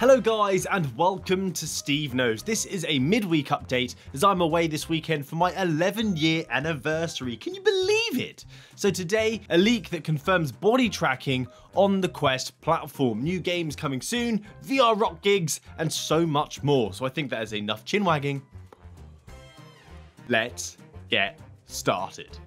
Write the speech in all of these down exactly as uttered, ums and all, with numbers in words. Hello guys and welcome to Steve Knows. This is a midweek update as I'm away this weekend for my eleven year anniversary. Can you believe it? So today, a leak that confirms body tracking on the Quest platform. New games coming soon, V R rock gigs, and so much more. So I think that is enough chin wagging. Let's get started.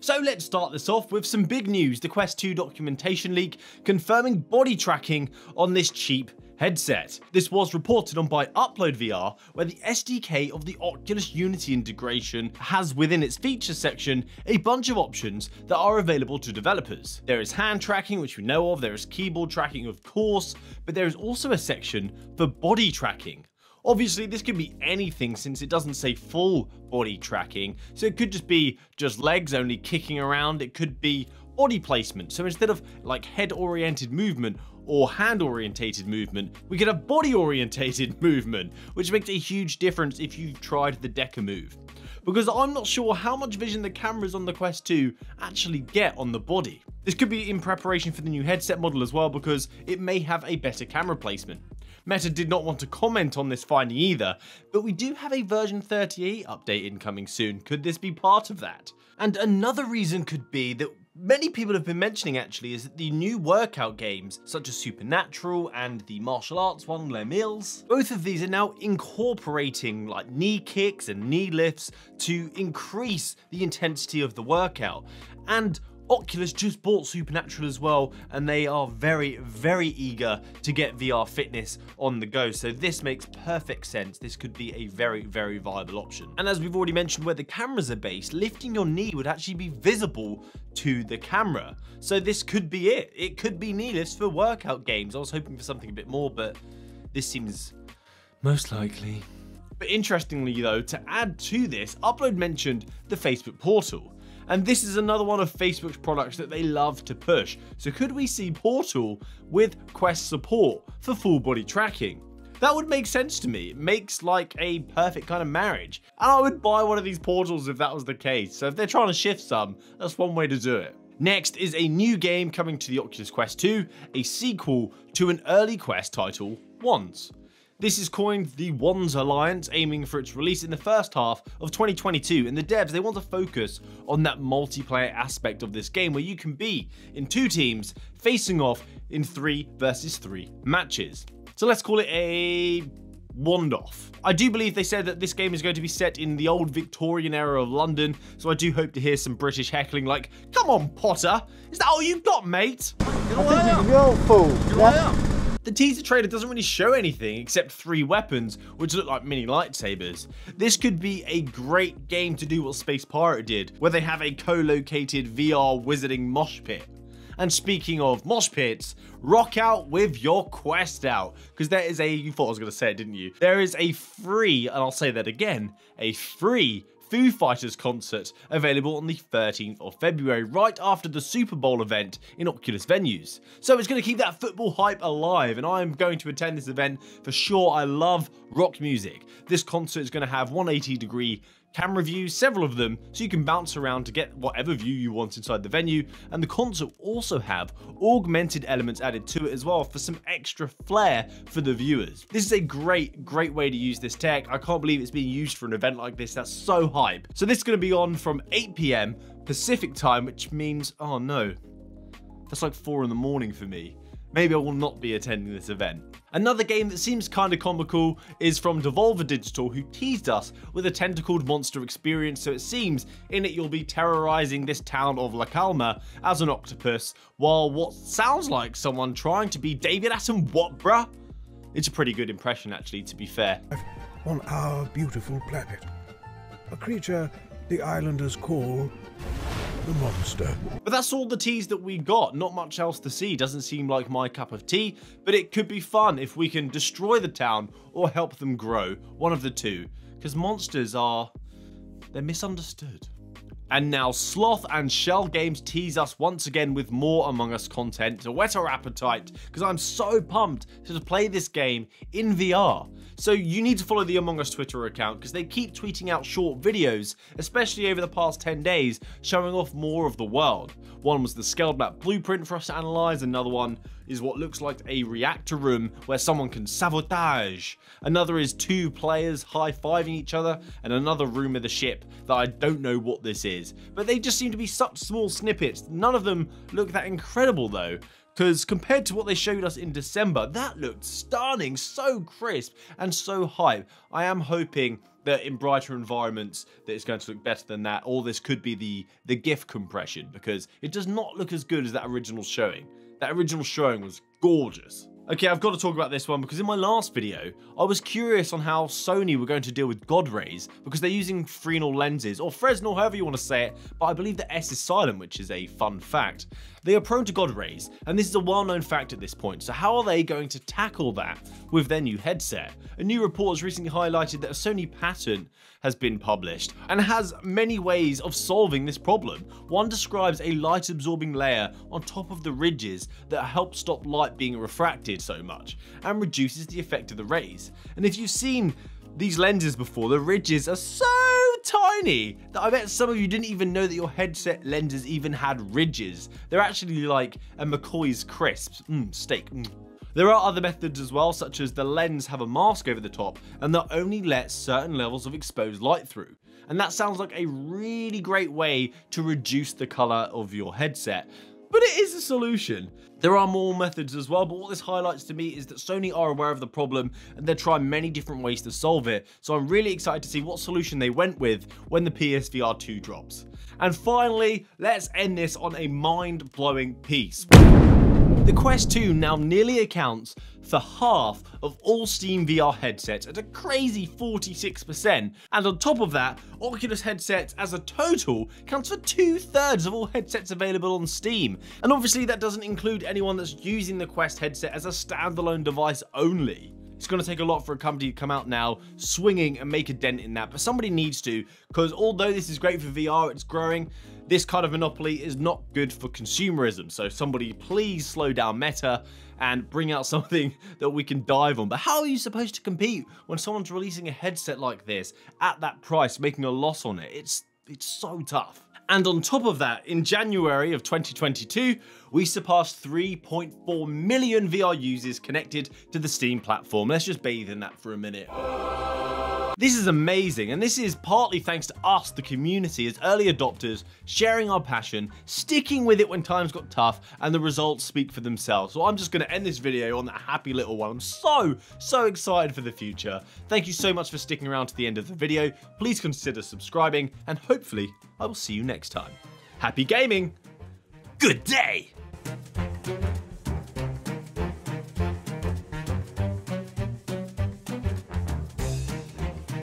So let's start this off with some big news. The Quest two documentation leak confirming body tracking on this cheap headset. This was reported on by UploadVR, where the S D K of the Oculus Unity integration has within its feature section a bunch of options that are available to developers. There is hand tracking, which we know of, there is keyboard tracking, of course, but there is also a section for body tracking. Obviously, this could be anything since it doesn't say full body tracking. So it could just be just legs only kicking around. It could be body placement. So instead of like head-oriented movement or hand-orientated movement, we could have body-orientated movement, which makes a huge difference if you've tried the Deca move. Because I'm not sure how much vision the cameras on the Quest two actually get on the body. This could be in preparation for the new headset model as well, because it may have a better camera placement. Meta did not want to comment on this finding either, but we do have a version thirty-eight update incoming soon. Could this be part of that? And another reason could be that many people have been mentioning actually is that the new workout games, such as Supernatural and the martial arts one, Les Mills, both of these are now incorporating like knee kicks and knee lifts to increase the intensity of the workout. And Oculus just bought Supernatural as well, and they are very, very eager to get V R fitness on the go. So this makes perfect sense. This could be a very, very viable option. And as we've already mentioned where the cameras are based, lifting your knee would actually be visible to the camera. So this could be it. It could be knee lifts for workout games. I was hoping for something a bit more, but this seems most likely. But interestingly though, to add to this, Upload mentioned the Facebook Portal. And this is another one of Facebook's products that they love to push. So could we see Portal with Quest support for full body tracking? That would make sense to me. It makes like a perfect kind of marriage. And I would buy one of these Portals if that was the case. So if they're trying to shift some, that's one way to do it. Next is a new game coming to the Oculus Quest two, a sequel to an early Quest title, Wands. This is coined the Wands Alliance, aiming for its release in the first half of twenty twenty-two. And the devs, they want to focus on that multiplayer aspect of this game where you can be in two teams facing off in three versus three matches. So let's call it a wand off. I do believe they said that this game is going to be set in the old Victorian era of London. So I do hope to hear some British heckling like, "Come on, Potter, is that all you've got, mate? I think you're a fool." The teaser trailer doesn't really show anything except three weapons, which look like mini lightsabers. This could be a great game to do what Space Pirate did, where they have a co-located V R wizarding mosh pit. And speaking of mosh pits, rock out with your Quest out, because there is a, you thought I was going to say it, didn't you? There is a free, and I'll say that again, a free Foo Fighters concert available on the thirteenth of February, right after the Super Bowl event in Oculus Venues. So it's going to keep that football hype alive, and I'm going to attend this event for sure. I love rock music. This concert is going to have one hundred eighty degree camera views, several of them, so you can bounce around to get whatever view you want inside the venue. And the concert will also have augmented elements added to it as well for some extra flair for the viewers. This is a great, great way to use this tech. I can't believe it's being used for an event like this. That's so hype. So this is going to be on from eight p m Pacific time, which means, oh no, that's like four in the morning for me. Maybe I will not be attending this event. Another game that seems kind of comical is from Devolver Digital, who teased us with a tentacled monster experience. So it seems in it you'll be terrorizing this town of La Calma as an octopus, while what sounds like someone trying to be David Attenborough, bruh? It's a pretty good impression, actually, to be fair. On our beautiful planet, a creature the islanders call the monster. But that's all the teas that we got. Not much else to see. Doesn't seem like my cup of tea, but it could be fun if we can destroy the town or help them grow. One of the two, because monsters are, they're misunderstood. And now Sloth and Shell Games tease us once again with more Among Us content to whet our appetite, because I'm so pumped to play this game in V R. So you need to follow the Among Us Twitter account, because they keep tweeting out short videos, especially over the past ten days, showing off more of the world. One was the scaled map blueprint for us to analyze, another one is what looks like a reactor room where someone can sabotage. Another is two players high-fiving each other, and another room of the ship that I don't know what this is. But they just seem to be such small snippets. None of them look that incredible though, because compared to what they showed us in December, that looked stunning, so crisp and so hype. I am hoping that in brighter environments that it's going to look better than that, or this could be the, the GIF compression, because it does not look as good as that original showing. That original showing was gorgeous. Okay, I've got to talk about this one because in my last video, I was curious on how Sony were going to deal with God rays, because they're using Fresnel lenses, or Fresnel, however you want to say it, but I believe the S is silent, which is a fun fact. They are prone to God rays, and this is a well-known fact at this point, so how are they going to tackle that with their new headset? A new report has recently highlighted that a Sony patent has been published, and has many ways of solving this problem. One describes a light-absorbing layer on top of the ridges that helps stop light being refracted so much and reduces the effect of the rays. And if you've seen these lenses before, the ridges are so tiny that I bet some of you didn't even know that your headset lenses even had ridges. They're actually like a McCoy's crisps. Mmm, steak. Mm. There are other methods as well, such as the lens have a mask over the top and that only lets certain levels of exposed light through. And that sounds like a really great way to reduce the color of your headset. But it is a solution. There are more methods as well, but what this highlights to me is that Sony are aware of the problem and they're trying many different ways to solve it. So I'm really excited to see what solution they went with when the P S V R two drops. And finally, let's end this on a mind-blowing piece. The Quest two now nearly accounts for half of all Steam V R headsets at a crazy forty-six percent. And on top of that, Oculus headsets as a total counts for two thirds of all headsets available on Steam. And obviously that doesn't include anyone that's using the Quest headset as a standalone device only. It's going to take a lot for a company to come out now swinging and make a dent in that, but somebody needs to, because although this is great for V R, it's growing, this kind of monopoly is not good for consumerism. So somebody please slow down Meta and bring out something that we can dive on. But how are you supposed to compete when someone's releasing a headset like this at that price, making a loss on it? It's, it's so tough. And on top of that, in January of twenty twenty-two, we surpassed three point four million V R users connected to the Steam platform. Let's just bathe in that for a minute. This is amazing, and this is partly thanks to us, the community, as early adopters, sharing our passion, sticking with it when times got tough, and the results speak for themselves. So I'm just going to end this video on that happy little one. I'm so, so excited for the future. Thank you so much for sticking around to the end of the video. Please consider subscribing, and hopefully I will see you next time. Happy gaming! Good day!